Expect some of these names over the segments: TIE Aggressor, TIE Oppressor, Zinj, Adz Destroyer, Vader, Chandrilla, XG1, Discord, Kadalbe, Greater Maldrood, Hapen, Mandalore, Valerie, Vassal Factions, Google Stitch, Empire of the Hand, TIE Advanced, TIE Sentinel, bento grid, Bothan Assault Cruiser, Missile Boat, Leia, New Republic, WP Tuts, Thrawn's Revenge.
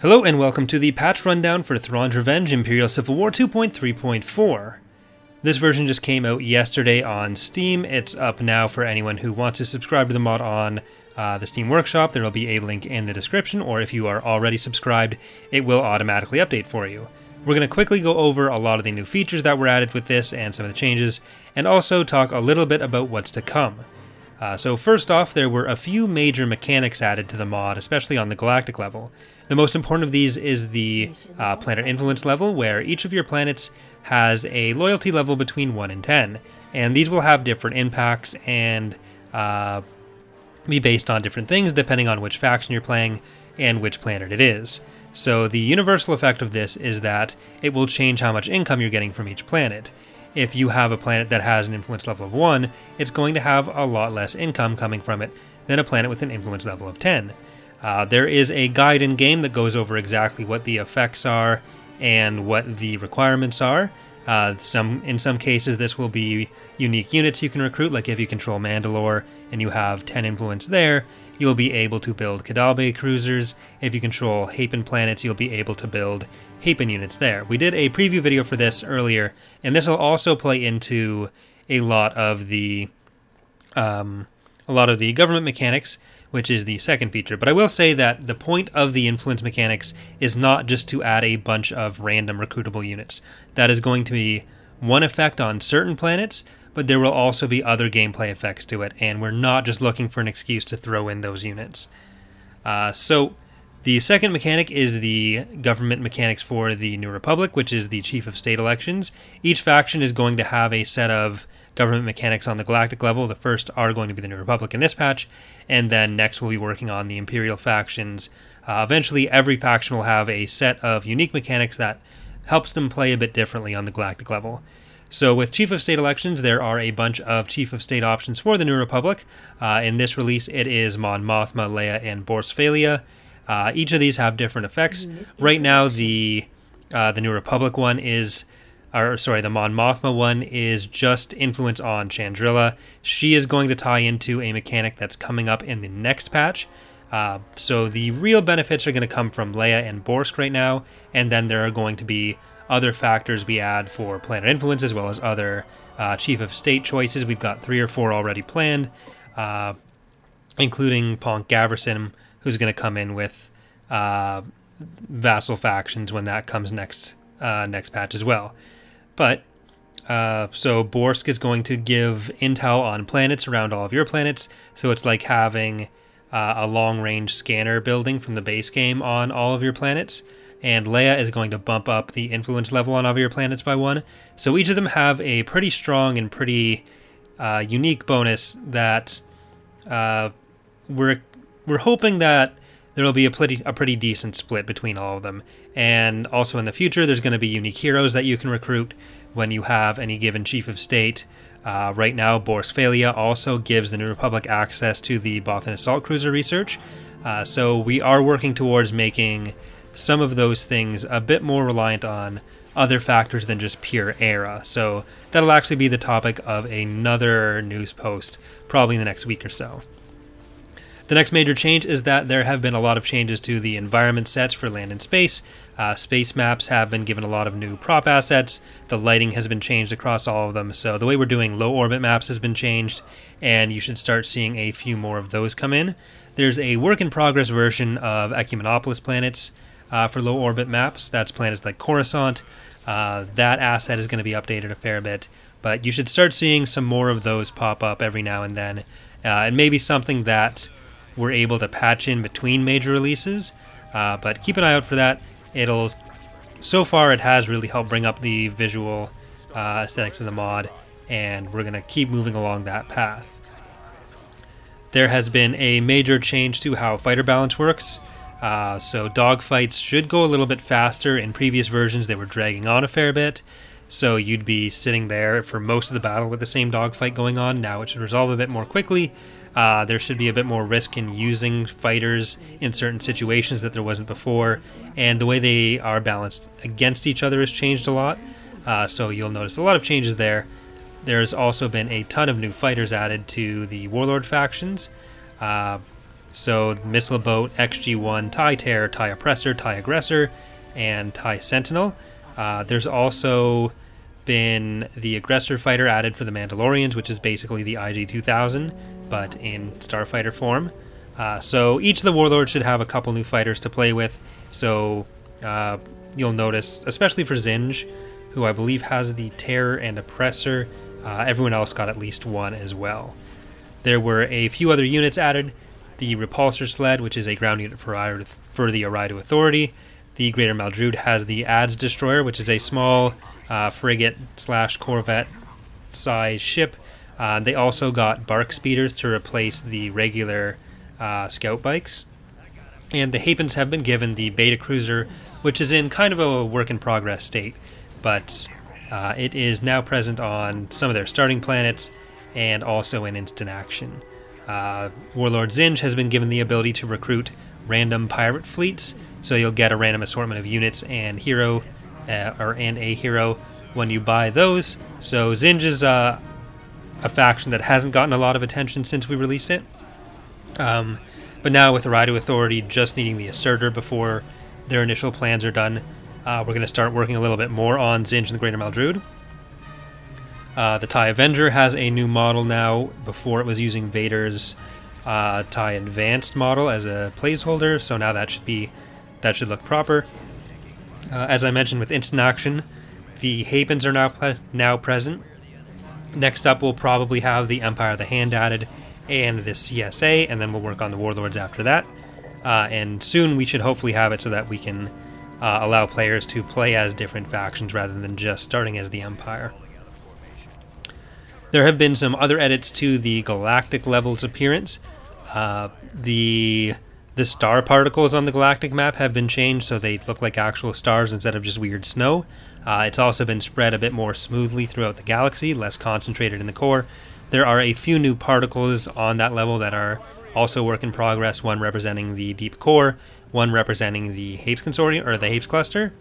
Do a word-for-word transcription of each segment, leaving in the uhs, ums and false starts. Hello and welcome to the patch rundown for Thrawn's Revenge Imperial Civil War two point three point four. This version just came out yesterday on Steam. It's up now for anyone who wants to subscribe to the mod on uh, the Steam Workshop. There will be a link in the description, or if you are already subscribed, it will automatically update for you. We're going to quickly go over a lot of the new features that were added with this and some of the changes, and also talk a little bit about what's to come. Uh, so first off, there were a few major mechanics added to the mod, especially on the galactic level. The most important of these is the uh, planet influence level, where each of your planets has a loyalty level between one and ten, and these will have different impacts and uh, be based on different things depending on which faction you're playing and which planet it is. So the universal effect of this is that it will change how much income you're getting from each planet. If you have a planet that has an influence level of one, it's going to have a lot less income coming from it than a planet with an influence level of ten. Uh, there is a guide in game that goes over exactly what the effects are and what the requirements are. Uh, some in some cases this will be unique units you can recruit, like if you control Mandalore and you have ten influence there, you'll be able to build Kadalbe cruisers. If you control Hapen planets, you'll be able to build Hapen units there. We did a preview video for this earlier, and this will also play into a lot of the um, a lot of the government mechanics, which is the second feature. But I will say that the point of the influence mechanics is not just to add a bunch of random recruitable units. That is going to be one effect on certain planets, but there will also be other gameplay effects to it, and we're not just looking for an excuse to throw in those units. Uh, so the second mechanic is the government mechanics for the New Republic, which is the Chief of State elections. Each faction is going to have a set of government mechanics on the galactic level. The first are going to be the New Republic in this patch, and then next we'll be working on the Imperial factions. Uh, eventually every faction will have a set of unique mechanics that helps them play a bit differently on the galactic level. So with Chief of State elections, there are a bunch of Chief of State options for the New Republic. Uh, in this release, it is Mon Mothma, Leia, and Borsk Fey'lya. Uh, each of these have different effects. Right now, the uh, the New Republic one is, or sorry, the Mon Mothma one is just influence on Chandrilla. She is going to tie into a mechanic that's coming up in the next patch. Uh, so the real benefits are going to come from Leia and Borsk right now, and then there are going to be other factors we add for planet influence as well as other uh, Chief of State choices. We've got three or four already planned, uh, including Ponk Gaverson, who's going to come in with uh, Vassal Factions when that comes next uh, next patch as well. But, uh, so Borsk is going to give intel on planets around all of your planets, so it's like having uh, a long-range scanner building from the base game on all of your planets, and Leia is going to bump up the influence level on all of your planets by one. So each of them have a pretty strong and pretty uh, unique bonus that uh, we're We're hoping that there will be a pretty, a pretty decent split between all of them. And also in the future, there's going to be unique heroes that you can recruit when you have any given Chief of State. Uh, right now, Borsk Fey'lya also gives the New Republic access to the Bothan Assault Cruiser research. Uh, so we are working towards making some of those things a bit more reliant on other factors than just pure era. So that'll actually be the topic of another news post probably in the next week or so. The next major change is that there have been a lot of changes to the environment sets for land and space. Uh, space maps have been given a lot of new prop assets. The lighting has been changed across all of them. So the way we're doing low orbit maps has been changed, and you should start seeing a few more of those come in. There's a work in progress version of Ecumenopolis planets uh, for low orbit maps. That's planets like Coruscant. Uh, that asset is going to be updated a fair bit, but you should start seeing some more of those pop up every now and then. Uh, and maybe something that we're able to patch in between major releases, uh, but keep an eye out for that. It'll, so far it has really helped bring up the visual uh, aesthetics of the mod, and we're going to keep moving along that path. There has been a major change to how fighter balance works. Uh, so dogfights should go a little bit faster. In previous versions, they were dragging on a fair bit, so you'd be sitting there for most of the battle with the same dogfight going on. Now it should resolve a bit more quickly. Uh, there should be a bit more risk in using fighters in certain situations that there wasn't before, and the way they are balanced against each other has changed a lot, uh, so you'll notice a lot of changes there. There's also been a ton of new fighters added to the Warlord factions. Uh, So Missile Boat, X G one, TIE Terror, TIE Oppressor, TIE Aggressor, and TIE Sentinel. Uh, there's also been the Aggressor fighter added for the Mandalorians, which is basically the I G two thousand, but in starfighter form. Uh, so each of the warlords should have a couple new fighters to play with. So uh, you'll notice, especially for Zinj, who I believe has the Terror and Oppressor, uh, everyone else got at least one as well. There were a few other units added. The Repulsor Sled, which is a ground unit for, Ar- for the Raidu Authority. The Greater Maldrood has the Adz Destroyer, which is a small uh, frigate slash corvette size ship. Uh, they also got bark speeders to replace the regular uh, scout bikes. And the Hapens have been given the Beta Cruiser, which is in kind of a work in progress state, but uh, it is now present on some of their starting planets and also in instant action. Uh, Warlord Zinj has been given the ability to recruit random pirate fleets, so you'll get a random assortment of units and hero, uh, or and a hero when you buy those. So Zinj is uh, a faction that hasn't gotten a lot of attention since we released it, um, but now with the Raidu Authority just needing the asserter before their initial plans are done, uh, we're going to start working a little bit more on Zinj and the Greater Maldrood. Uh, the TIE Avenger has a new model now. Before it was using Vader's uh, TIE Advanced model as a placeholder, so now that should be that should look proper. Uh, as I mentioned with instant action, the Hapens are now ple- now present. Next up, we'll probably have the Empire of the Hand added and the C S A, and then we'll work on the Warlords after that. Uh, and soon we should hopefully have it so that we can uh, allow players to play as different factions rather than just starting as the Empire. There have been some other edits to the galactic level's appearance. Uh, the the star particles on the galactic map have been changed so they look like actual stars instead of just weird snow. Uh, it's also been spread a bit more smoothly throughout the galaxy, less concentrated in the core. There are a few new particles on that level that are also work in progress, one representing the deep core, one representing the Hapes Consortium, or the Hapes Cluster.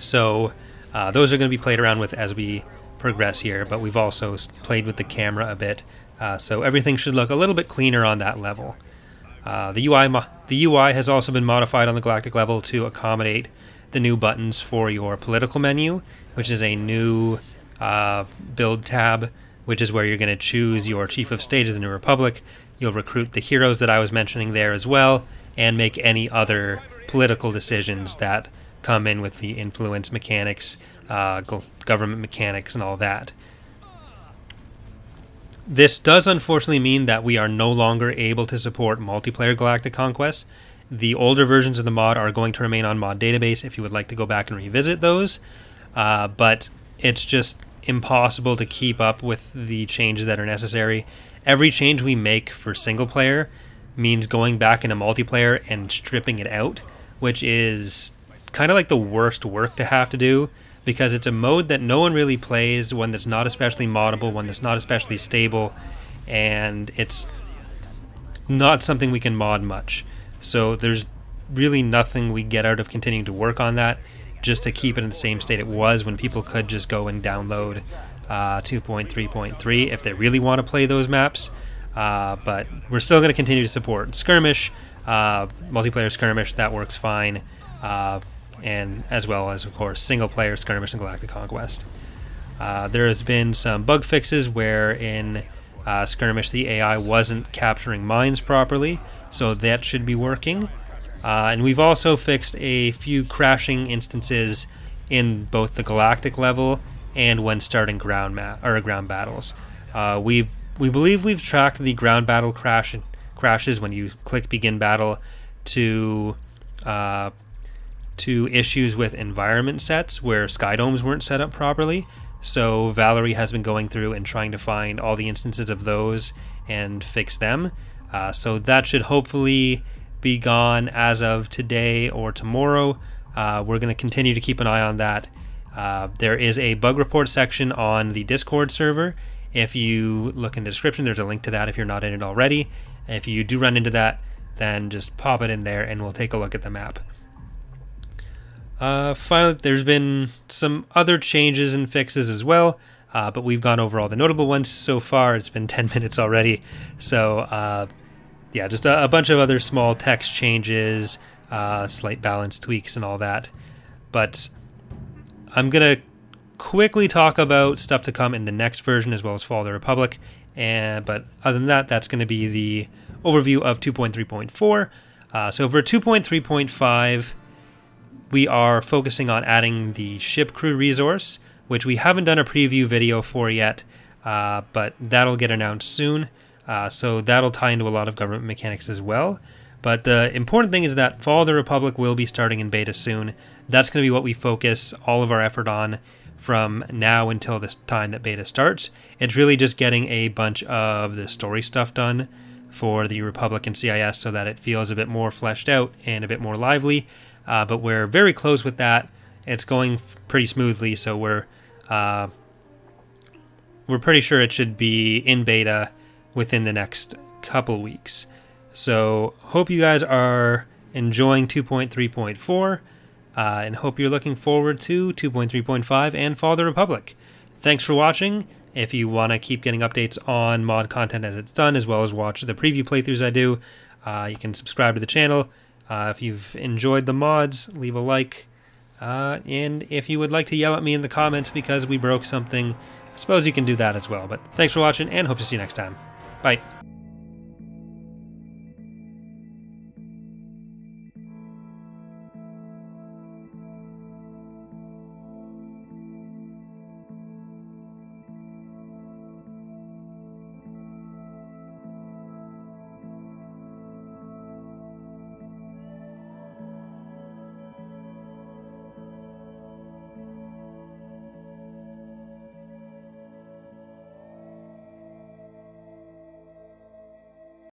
So uh, those are going to be played around with as we progress here, but we've also played with the camera a bit, uh, so everything should look a little bit cleaner on that level. Uh, the U I mo- the U I has also been modified on the galactic level to accommodate the new buttons for your political menu, which is a new uh, build tab, which is where you're going to choose your Chief of State of the New Republic. You'll recruit the heroes that I was mentioning there as well, and make any other political decisions that come in with the influence mechanics, uh, government mechanics, and all that. This does unfortunately mean that we are no longer able to support multiplayer Galactic Conquest. The older versions of the mod are going to remain on mod database if you would like to go back and revisit those, uh, but it's just impossible to keep up with the changes that are necessary. Every change we make for single player means going back into multiplayer and stripping it out, which is kind of like the worst work to have to do, because it's a mode that no one really plays, one that's not especially moddable, one that's not especially stable, and it's not something we can mod much. So there's really nothing we get out of continuing to work on that just to keep it in the same state it was when people could just go and download uh, two point three point three if they really want to play those maps. Uh, but we're still going to continue to support skirmish, uh, multiplayer skirmish, that works fine. Uh, and as well as, of course, single-player skirmish and Galactic Conquest. Uh, there has been some bug fixes where in uh, skirmish the A I wasn't capturing mines properly, so that should be working. Uh, and we've also fixed a few crashing instances in both the galactic level and when starting ground ma- or ground battles. Uh, we we believe we've tracked the ground battle crash crashes when you click begin battle to Uh, to issues with environment sets where skydomes weren't set up properly. So Valerie has been going through and trying to find all the instances of those and fix them. Uh, so that should hopefully be gone as of today or tomorrow. Uh, we're going to continue to keep an eye on that. Uh, there is a bug report section on the Discord server. If you look in the description, there's a link to that if you're not in it already. If you do run into that, then just pop it in there and we'll take a look at the map. Uh, finally, there's been some other changes and fixes as well, uh, but we've gone over all the notable ones so far. It's been ten minutes already, so uh, yeah, just a, a bunch of other small text changes, uh, slight balance tweaks and all that. But I'm going to quickly talk about stuff to come in the next version as well as Fall of the Republic. And, but other than that, that's going to be the overview of two point three point four. Uh, so for two point three point five, we are focusing on adding the ship crew resource, which we haven't done a preview video for yet, uh, but that'll get announced soon. Uh, so that'll tie into a lot of government mechanics as well. But the important thing is that Fall of the Republic will be starting in beta soon. That's going to be what we focus all of our effort on from now until the time that beta starts. It's really just getting a bunch of the story stuff done for the Republic and C I S so that it feels a bit more fleshed out and a bit more lively. Uh, but we're very close with that. It's going pretty smoothly, so we're uh, we're pretty sure it should be in beta within the next couple weeks. So hope you guys are enjoying two point three point four, uh, and hope you're looking forward to two point three point five and Fall of the Republic. Thanks for watching. If you want to keep getting updates on mod content as it's done, as well as watch the preview playthroughs I do, uh, you can subscribe to the channel. Uh, if you've enjoyed the mods, leave a like. Uh, and if you would like to yell at me in the comments because we broke something, I suppose you can do that as well. But thanks for watching, and hope to see you next time. Bye.